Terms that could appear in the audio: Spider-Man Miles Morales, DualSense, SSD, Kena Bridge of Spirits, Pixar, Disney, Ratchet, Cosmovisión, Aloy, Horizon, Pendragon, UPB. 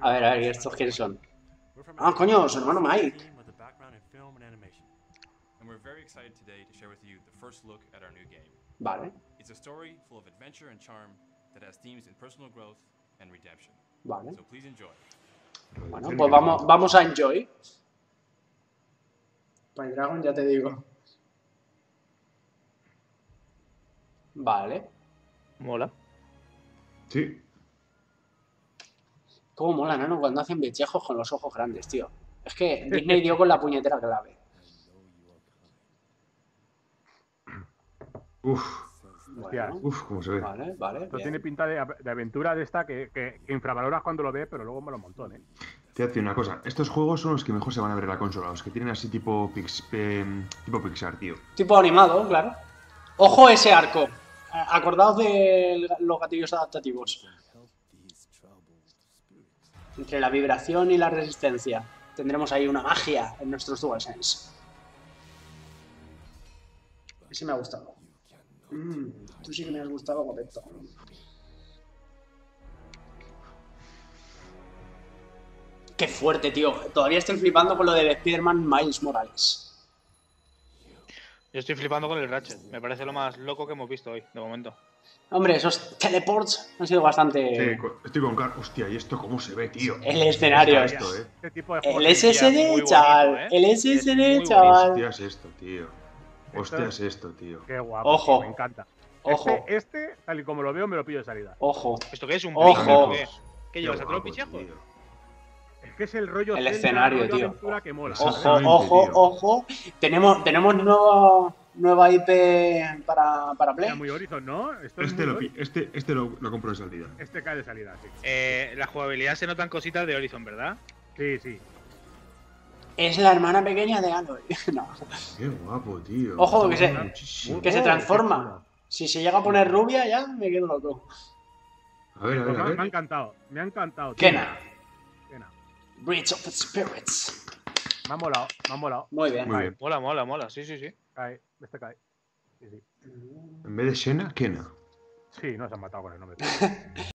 A ver, ¿y estos quiénes son? Ah, coño, su hermano Mike. Vale. Vale. Bueno, pues vamos a enjoy. Pendragon, ya te digo. Vale. Mola. Sí. Cómo mola, ¿no? Cuando hacen bichejos con los ojos grandes, tío. Es que Disney dio con la puñetera clave. Uf. Bueno, uf, cómo se ve. Vale, vale. Esto tiene pinta de aventura de esta que infravaloras cuando lo ves, pero luego mola un montón, ¿eh? Te voy a decir una cosa. Estos juegos son los que mejor se van a ver en la consola. Los que tienen así tipo Pixar, tío. Tipo animado, claro. ¡Ojo ese arco! Acordaos de los gatillos adaptativos. Entre la vibración y la resistencia. Tendremos ahí una magia en nuestros DualSense. Ese me ha gustado. Tú sí que me has gustado, correcto. Qué fuerte, tío. Todavía estoy flipando con lo de Spider-Man Miles Morales. Yo estoy flipando con el Ratchet. Me parece lo más loco que hemos visto hoy, de momento. Hombre, esos teleports han sido bastante... Sí, estoy con Carl. Hostia, ¿y esto cómo se ve, tío? El escenario. Esto, ¿eh? El SSD, chaval. El SSD, chaval. Hostia, es esto, tío. Hostia, es esto, tío. Qué guapo. Ojo. Tío, me encanta. Ojo. Este, tal y como lo veo, me lo pillo de salida. Ojo. ¿Esto qué es? ¿Un ojo? ¿Qué llevas? ¿A otro pichejo? Es que es el rollo. El escenario, tío. Que mola. Ojo, ojo, tío. Ojo. Tenemos nueva IP para Play. Era muy Horizon, ¿no? Esto es este lo compro de salida. Este cae de salida, sí. La jugabilidad se notan cositas de Horizon, ¿verdad? Sí, sí. Es la hermana pequeña de Aloy. No. Qué guapo, tío. Ojo, que se transforma. Si se llega a poner rubia, ya me quedo loco. A ver, a ver. Me ha encantado. Me ha encantado. Kena. Bridge of Spirits. Me ha molado, me ha molado. Muy bien. Muy bien. Mola, mola, mola. Sí, sí, sí. Cae, este cae. Sí, sí. En vez de Shena, Kena. Sí, no se han matado con el nombre.